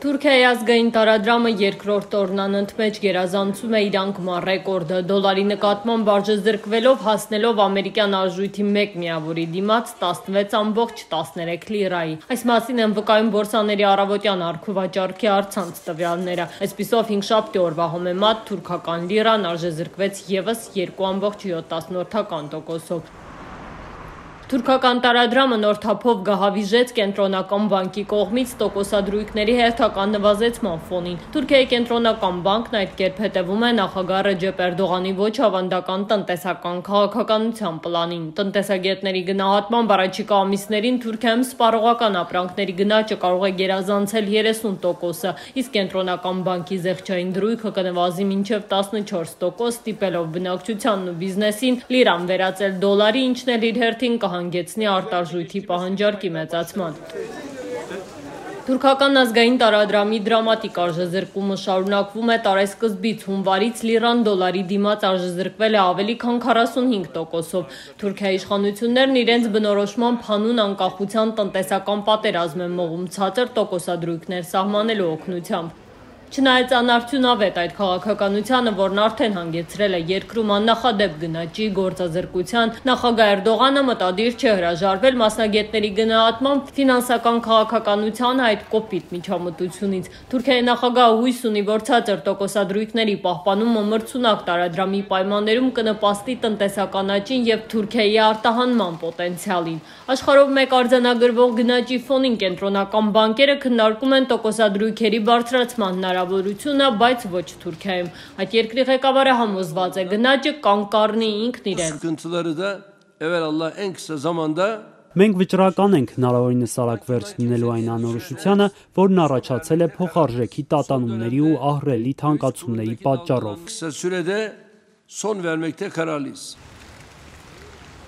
Թուրքիայի ազգային տարադրամը երկրորդ օրն անընդմեջ գերազանցում է իրանքմա ռեկորդը, դոլարի նկատմամբ վարժեզրկվելով հասնելով ամերիկյան արժույթի 1 միավորի դիմաց 16.13 լիրայի։ Այս մասին են վկայում բորսաների առավոտյան առքուվաճառքի առցանց տվյալները։ Այսպիսով 5-7 օրվա համեմատ թուրքական լիրան արժեզրկվեց ևս 2.7%-ով։ Թուրքական տարադրամը նոր թափով գահավիժեց Կենտրոնական բանկի կողմից տոկոսադրույքների հերթական նվազեցման ֆոնին։ Թուրքիայի Կենտրոնական բանկն այդ կերպ հետևում է նախագահ Ռեջեփ Էրդողանի ոչ ավանդական տնտեսական քաղաքականության պլանին։ Տնտեսագետների գնահատմամբ առաջիկա ամիսներին Թուրքիայում սպառողական ապրանքների գնաճը կարող է գերազանցել 30%-ը, իսկ Կենտրոնական բանկի զեղչային դրույքը կնվազի մինչև 14%, ստիպելով բնակչությանն ու բիզնեսին լիրան վերածել դոլարի, ինչն էլ իր հերթին հանգեցնի արտարժույթի պահանջարկի մեծացման։ Թուրքական ազգային տարադրամի դրամատիկ արժեզրկումը շարունակվում է տարեսկզբից, հունվարից լիրան դոլարի դիմաց արժեզրկվել է ավելի քան 45%-ով։ Թուրքիայի իշխանություններն իրենց բնորոշմամբ հանուն անկախության տնտեսական պատերազմ են մղում ցածր տոկոսադրույքներ սահմանելու օգնությամբ։ Չնայած անարդյունավետ այդ քաղաքականությանը, որն արդեն հանգեցրել է երկրում աննախադեպ գնաճի գործազրկության, նախագահ Էրդողանը մտադիր չէ հրաժարվել մասնագետների գնահատմամբ ֆինանսական քաղաքականության այդ կոպիտ միջամտությունից։ Թուրքիայի նախագահը հույս ունի, որ ցածր տոկոսադրույքների պահպանումը մրցունակ տարադրամի պայմաններում կնպաստի տնտեսական աճին և Թուրքիայի արտահանման պոտենցիալին։ Աշխարհով մեկ արձանագրվող գնաճի ֆոնին կենտրոնական բանկերը քննարկում են տոկոսադրույքերի բարձրացման հնարավորությունը, բայց ոչ Թուրքիայում։ Այդ երկրի ղեկավարը համոզված է, գնաճը կանգ կառնի ինքն իրեն։ Մենք վճռական ենք հնարավորինս արագ վերջ լինելու այն անորոշությանը, որն առաջացել է փոխարժեքի տատանումների ու ահռելի թանկացումների պատճառով։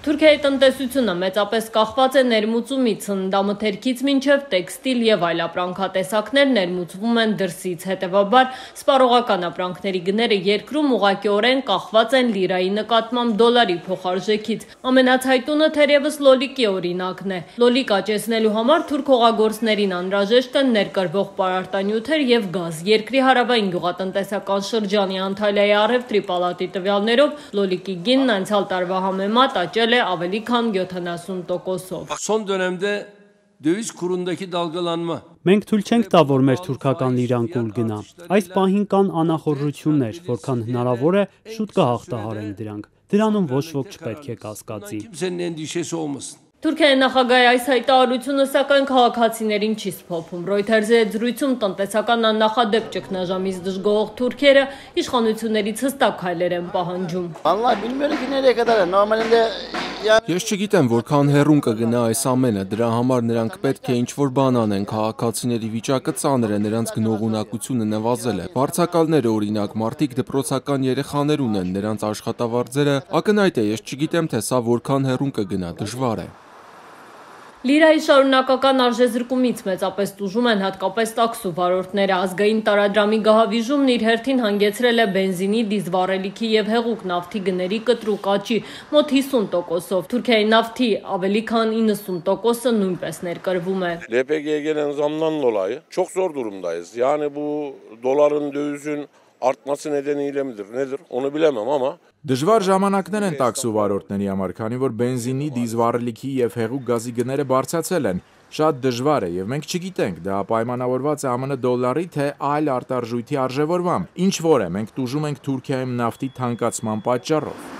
Թուրքիայի տնտեսությունը մեծապես կախված է ներմուծումից, հննդամթերքից մինչև տեքստիլ և այլ ապրանքատեսակներ ներմուծվում են դրսից, հետևաբար սպառողական ապրանքների գները երկրում ուղղակիորեն կախված են լիրայի նկատմամբ դոլարի փոխարժեքից։ Ամենացայտունը թերևս լոլիկի օրինակն է։ Լոլիկ աճեցնելու համար թուրք հողագործներին անհրաժեշտ են ներկրվող պարարտանյութեր և գազ։ Երկրի հարավային գյուղատնտեսական շրջանի Անտալիայի առևտրի պալատի տվյալներով լոլիկի գինն անցյալ տարվա համեմատ աճել ավելի քան 70%-ով։ Son dönemde döviz kurundaki dalgalanma. Մենք թույլ չենք տա, որ մեր թուրքական լիրան կուլ գնա։ Այս պահին կան անախորժություններ, որքան հնարավոր է շուտ կհաղթահարենք դրանք։ Դրանում ոչ ոք չպետք է կասկածի։ Թուրքիայի նախագահի այս հայտարարությունը սակայն քաղաքացիներին չի սփոփում։ Reuters-ի հետ զրույցում տնտեսական աննախադեպ ճգնաժամից դժգոհող թուրքերը իշխանություններից հստակ հայլեր են պահանջում։ Ես չգիտեմ, որքան հեռուն կգնա այս ամենը, դրա համար նրանք պետք է ինչ-որ բան անեն, քաղաքացիների վիճակը ծանր է, նրանց գնողունակությունը նվազել է։ Վարձակալները օրինակ, մարդիկ դպրոցական երեխաներ ունեն, նրանց աշխատավարձերը ակնհայտ է, ես չգիտեմ, թե սա որքան հեռուն կգնա, դժվար է։ Լիրայի շարունակական արժեզրկումից մեծապես տուժում են հատկապես տաքսու վարորդները։ Ազգային տարադրամի գահավիժումն իր հերթին հանգեցրել է բենզինի, դիզվառելիքի և հեղուկ նավթի գների կտրուկ աճի մոտ 50%-ով։ Թուրքիայի նավթի ավելի քան 90%-ը նույնպես ներկրվում է։ LPG'ye gelen zamdan dolayı çok zor durumdayız. Yani bu doların, dövizin artması nedeniyle midir, nedir onu bilemem ama Դժվար ժամանակներ են տաքսու վարորդների համար, քանի որ բենզինի, դիզվառելիքի և հեղուկ գազի գները բարձրացել են։ Շատ դժվար է և մենք չգիտենք, դա պայմանավորված է ԱՄՆ դոլարի թե այլ արտարժույթի արժևորմամբ։ Ինչ որ է, մենք տուժում ենք Թուրքիայում նավթի թանկացման պատճառով։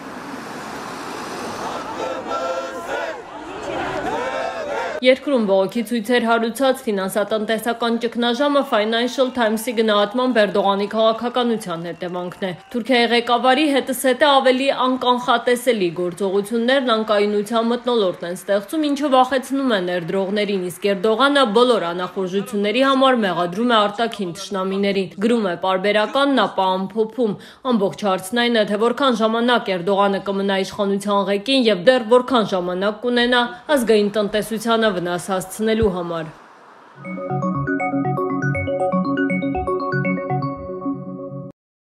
Երկրում բողոքի ցույցեր հարուցած ֆինանսատնտեսական ճգնաժամը Financial Times-ի գնահատմամբ Էրդողանի քաղաքականության հետևանքն է։ Թուրքիայի ղեկավարի հետզհետե ավելի անկանխատեսելի գործողություններն անկայունության մթնոլորտ են ստեղծում, ինչը վախեցնում է ներդրողներին, իսկ Էրդողանը բոլոր անախորժությունների համար մեղադրում է արտաքին թշնամիներին։ Գրում է պարբերականն, ապա ամփոփում։ Ամբողջ հարցն այն է, թե որքան ժամանակ Էրդողանը կմնա իշխանության ղեկին և դեռ որքան ժամանակ կունենա ազգային տնտեսությանը վնաս հասցնելու համար։